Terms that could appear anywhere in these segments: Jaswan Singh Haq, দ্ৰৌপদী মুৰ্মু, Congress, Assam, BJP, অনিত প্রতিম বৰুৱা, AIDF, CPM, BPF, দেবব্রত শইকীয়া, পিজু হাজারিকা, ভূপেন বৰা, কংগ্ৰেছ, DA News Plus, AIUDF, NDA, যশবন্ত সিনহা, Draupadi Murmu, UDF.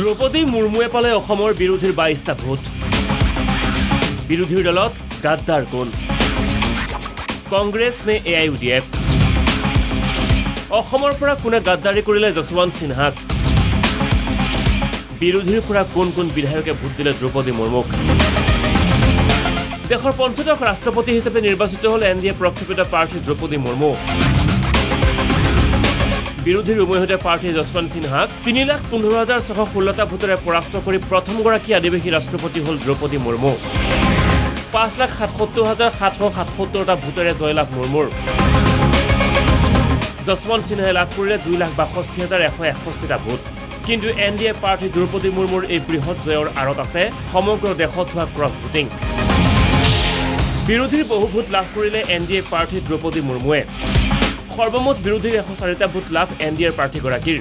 Draupadi Murmu Epale Okhomor Birodhir 22ta vote. Birodhir dalot gaddar kon. Congress mein AIUDF. Okhomor pora kune gaddari korile Jaswan Singh Haq. Birodhir pora kon bidayoke bhot dile Draupadi Murmuk. Dekhor 55 rashtrapati hisabe nirbachit hol NDA prokhipito party Draupadi Murmu. বিরোধী রুমহতে party যশবন্ত সিনহা 3,15,616 টা ভোটে পরাস্ত কৰি প্ৰথম গৰাকী আদিবাসী ৰাষ্ট্ৰপতি হল দ্ৰৌপদী মুৰ্মু 5,77,777 টা ভোটে জয়লাভ মুৰ্মুৰ যশবন্ত সিনহাই লাভ কৰিলে 2,62,161 টা ভোট কিন্তু এনডিএ পাৰ্টি দ্ৰৌপদী মুৰ্মুৰ এই বৃহৎ জয়ৰ আৰত আছে সমগ্ৰ দেশত হোৱা ক্ৰছ ভোটিং বিৰোধী বহু ভোট লাভ কৰিলে এনডিএ পাৰ্টি দ্ৰৌপদী মুৰ্মুৱে সৰ্বমোট বিৰোধীৰ 104টা ভোট লাভ এনডিএৰ প্ৰাৰ্থী গৰাকীৰ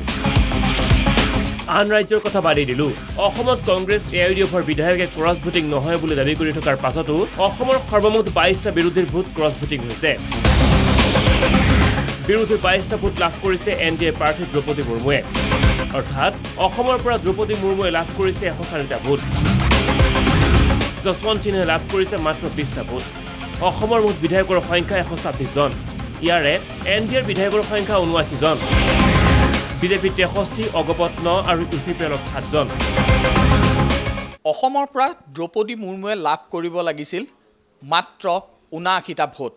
আন ৰাজ্যৰ কথা বাঢ়ি দিলো অসমত কংগ্ৰেছ এআইইউডিএফৰ বিধায়কে ক্ৰছ ভোটিং নহয় বুলি দাবী কৰি থকাৰ পাছতো অসমৰ সৰ্বমোট 22টা বিৰোধীৰ ভোট ক্ৰছ ভোটিং হৈছে বিৰোধী 22টা ভোট লাভ কৰিছে এনডিএ প্ৰাৰ্থী দ্ৰৌপদী মুৰ্মুৱে অৰ্থাৎ অসমৰ পৰা দ্ৰৌপদী মুৰ্মুৱে লাভ কৰিছে 104টা ভোট যশৱন্ত সিনহাই লাভ কৰিছে মাত্ৰ 20টা ভোট অসমৰ মুঠ বিধায়কৰ সংখ্যা 126 জন ইয়াৰে এনডিএৰ বিধায়কৰ সংখ্যা 79 জন বিজেপি 63 অগপত্ন আৰু ইউপিএল 7 জন অসমৰ পৰা দ্ৰৌপদী মুৰ্মুৱে লাভ কৰিব লাগিছিল মাত্ৰ 79 টা ভোট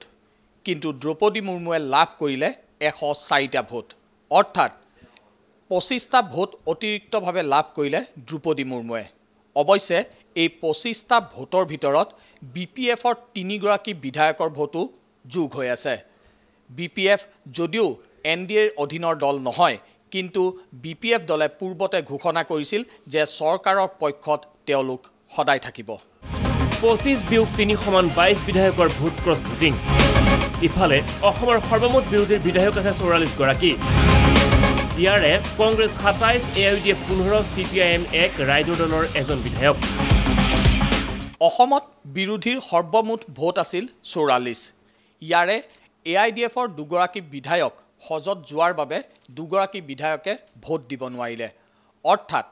কিন্তু দ্ৰৌপদী মুৰ্মুৱে লাভ কৰিলে 104 টা ভোট অৰ্থাৎ 25 টা ভোট অতিৰিক্তভাৱে লাভ কৰিলে দ্ৰৌপদী মুৰ্মুৱে অৱশ্যে এই 25 টা ভোটৰ ভিতৰত BPF ৰ 3 গৰাকী বিধায়কৰ ভোটো যোগ হৈ আছে BPF যদিও NDA অধীনৰ দল নহয় কিন্তু BPF দলে পূৰ্বতে ঘোষণা কৰিছিল যে সৰকাৰৰ পক্ষত তেওঁলোক সদায় থাকিব 25-3 = 22 বিধায়কৰ ভোট ক্ৰছ ভোটিং ইফালে অসমৰ সৰ্বমুঠ বিৰোধী বিধায়ক আছে 44 গৰাকী ইয়াৰে কংগ্ৰেছ 27 AIUDF 15 CPM 1 ৰাইজৰ দলৰ এজন বিধায়ক অসমত বিৰোধীৰ সৰ্বমুঠ ভোট আছিল 44 ইয়াৰে AIDF or দুগৰাকী বিধায়ক হজত জুৱাৰ বাবে দুগৰাকী বিধায়কে ভোট দিব নোৱাৰিলে অৰ্থাৎ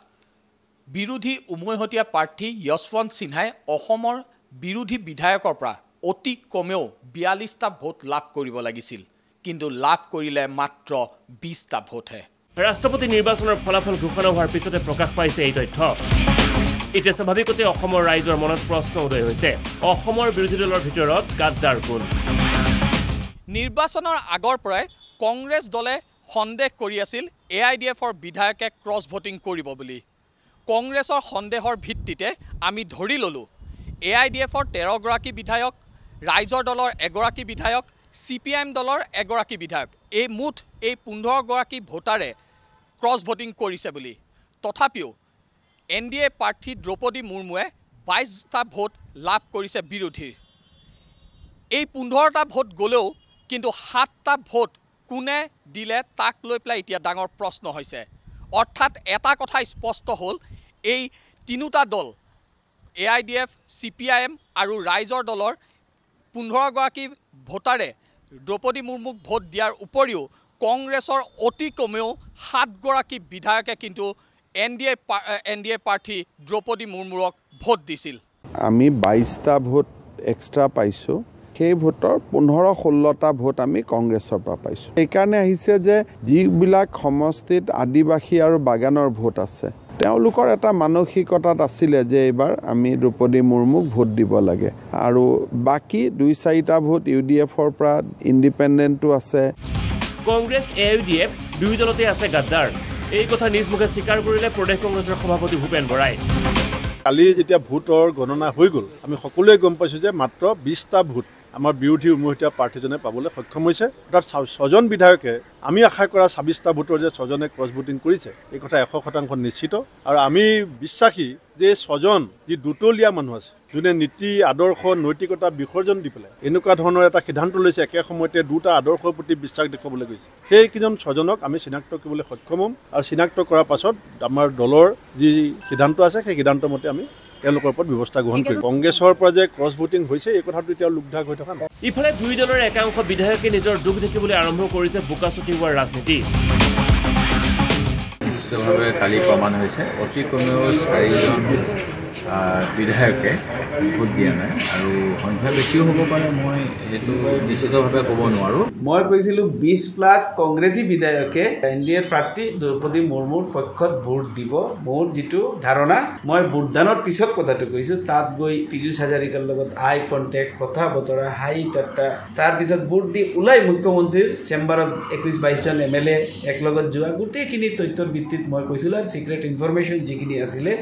বিৰোধী উমৈহতীয়া প্ৰাৰ্থী যশৱন্ত সিনহাই অসমৰ বিৰোধী বিধায়কৰ পৰা অতি কমেও 42 টা ভোট লাভ কৰিব লাগিছিল কিন্তু লাভ কৰিলে মাত্ৰ 20 টা ভোটহে ৰাষ্ট্ৰপতি নিৰ্বাচনৰ ফলাফল ঘোষণা হোৱাৰ পিছতে প্ৰকাশ পাইছে এই তথ্য এটা স্বাভাৱিকতে অসমৰ ৰাইজৰ মনত প্ৰশ্ন উদয় হৈছে অসমৰ বিৰোধী দলৰ ভিতৰত গাদ্দাৰ কোন নিৰ্বাচনৰ আগৰ পৰাই কংগ্ৰেছ দলে সন্দেহ কৰি আছিল AIDF ৰ বিধায়কে ক্ৰছ ভোটিং কৰিব বুলি কংগ্ৰেছৰ সন্দেহৰ ভিত্তিতে আমি ধৰি ললো AIDF ৰ 13 গৰাকী বিধায়ক ৰাইজৰ দলৰ 1 গৰাকী বিধায়ক CPM দলৰ 1 গৰাকী বিধায়ক এই মুঠ এই 15 গৰাকী ভোটাৰে ক্ৰছ ভোটিং কৰিছে বুলি তথাপিও NDA প্ৰাৰ্থী দ্ৰৌপদী মুৰ্মুৱে 22 টা ভোট লাভ কৰিছে বিৰোধীৰ এই 15 টা ভোট গলেও কিন্তু 7টা ভোট কোনে দিলে তাক লৈ প্লাই ইতিয়া ডাঙৰ প্ৰশ্ন হৈছে অৰ্থাৎ এটা কথা স্পষ্ট হল এই তিনুটা দল AIDF CPM আৰু ৰাইজৰ দলৰ 15 গৰাকী ভোটাৰে দ্ৰৌপদী মুৰ্মুক ভোট দিয়াৰ উপৰিও কংগ্ৰেছৰ অতি কমেও 7 গৰাকী বিধায়কে কিন্তু NDA প্ৰাৰ্থী দ্ৰৌপদী মুৰ্মুক ভোট দিছিল আমি 22 টা ভোট এক্সট্ৰা পাইছো के भोटर 15-16 टा भोट आमी कांग्रेसर पा पाइसु एकाने आहिसे जे जिबिला समस्थित आदिवासी आरो बागानर भोट আছে তেওলোকৰ এটা মানসিকতাত আছিলে যে এবাৰ আমি দ্ৰৌপদী মুৰ্মুক ভোট দিব লাগে আৰু বাকি 2-4 টা ভোট UDF ৰ পৰা ইন্ডিপেন্ডেন্টটো আছে কংগ্ৰেছ AIUDF দুই দলতে আছে গাদ্দাৰ এই কথা নিজমুখে স্বীকাৰ কৰিলে প্ৰদেশ কংগ্ৰেছৰ সভাপতি ভূপেন বৰাই কালি যেতিয়া ভোটৰ গণনা হৈ গল আমি সকলোৱে গম পাইছো যে মাত্ৰ 20 টা ভোট আমাৰ বিৰোধী উমৈহতীয়া প্ৰাৰ্থীজনে পাবলৈ সক্ষম হৈছে অৰ্থাৎ 6জন বিধায়কে আমি আশা কৰা 26 টা ভোটৰ যে 6জনে ক্ৰছ ভোটিং কৰিছে এই কথা 100% নিশ্চিত আৰু আমি বিশ্বাসী যে 6জন যি দুটলীয়া মানুহ আছে যোনে নীতি আদৰ্শ নৈতিকতা বিসৰ্জন দি পেলাই এনেকুৱা ধৰণৰ এটা সিদ্ধান্ত লৈছে একে সময়তে দুটা আদৰ্শৰ প্ৰতি বিশ্বাস দেখবলৈ গৈছে সেই কিজন 6জনক আমি চিনাক্ত কৰিবলৈ সক্ষম হ'ম আৰু চিনাক্ত কৰাৰ পাছত আমাৰ দলৰ যি সিদ্ধান্ত আছে সেই সিদ্ধান্ত মতে আমি তেওঁলোকৰ ওপৰত ব্যৱস্থা গ্ৰহণ কৰি কংগ্ৰেছৰ পৰা যে ক্ৰছ ভোটিং হৈছে এই কথাটো এতিয়া লুকঢাক হৈ থকা নাই ইফালে দুই দলৰ একাংশ বিধায়কে নিজৰ দুখ দেখিবলৈ আৰম্ভ কৰিছে বুকাচুটি হোৱাৰ ৰাজনীতি নিশ্চিতভাবে কালি প্রমাণ হয়েছে অতি কমেও 4জন বিধায়কে ভোট দিয়া নাই আর সংখ্যা বেশিও হব পারে মই যেটো নিশ্চিতভাবে কব নোৱাৰো মই কৈছিলো 20 প্লাস কংগ্ৰেসী বিধায়কে এনডিএ প্ৰাৰ্থী দ্ৰৌপদী মুৰ্মুৰ পক্ষত ভোট দিব মোৰ যেটো ধাৰণা মই ভোটদানৰ পিছত কথাটো কৈছো তাত গৈ পিজু হাজাৰিকাৰ লগত আই কন্টাক্ট কথা বতৰা হাই টাটা তাৰ পিছত ভোট দি উলাই মুখ্যমন্ত্ৰীৰ চেম্বাৰত 21 22 জন এমএলএ একলগত যোৱা গুটেখিনি তথ্যৰ ভিত্তিত মই কৈছিলো আৰু সিক্রেট ইনফরমেশন যেখিনি আছিলে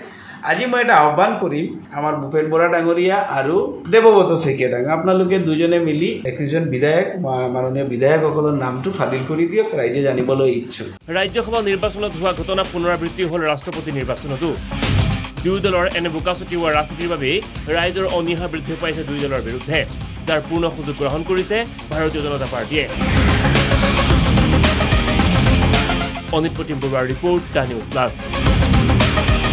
আজি মই এটা আহ্বান করিম আমার ভূপেন বরা ডাঙরিয়া আর দেবব্রত শইকীয়া ডাঙ আপনাদের দুজনে মিলি 21 জন বিধায়ক মাননীয় বিধায়কসকলের নামটো ফাদিল করে দিয়ক রাইজে জানিবলৈ ইচ্ছুক রাজ্যসভা নির্বাচনত হওয়া ঘটনা পুনরাবৃত্তি হল রাষ্ট্রপতি নির্বাচনতো দুই দলৰ এনে বোকাচুটি হোৱা ৰাজনীতিৰ বাবে ৰাইজৰ অনিহা বৃদ্ধি পাইছে দুই দলৰ বিৰুদ্ধে যাৰ পূৰ্ণ সুযোগ গ্ৰহণ কৰেছে ভাৰতীয় জনতা পাৰ্টিয়ে অনিত প্ৰতিম বৰুৱাৰ ৰিপোৰ্ট টা নিউজ প্লাস।